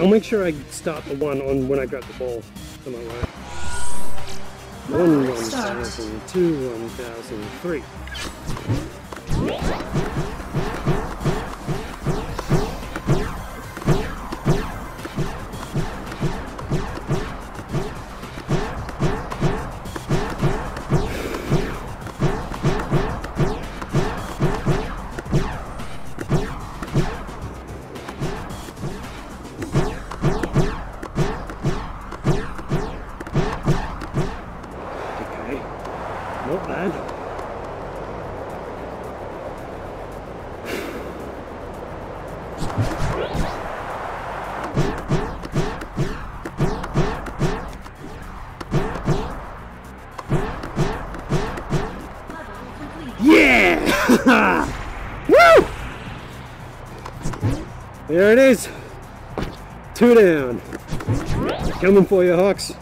I'll make sure I start the one on when I grab the ball to my right. 1,000, 2,000, 3. Not bad. Yeah! Woo! There it is. 2 down. Coming for you, Hawks.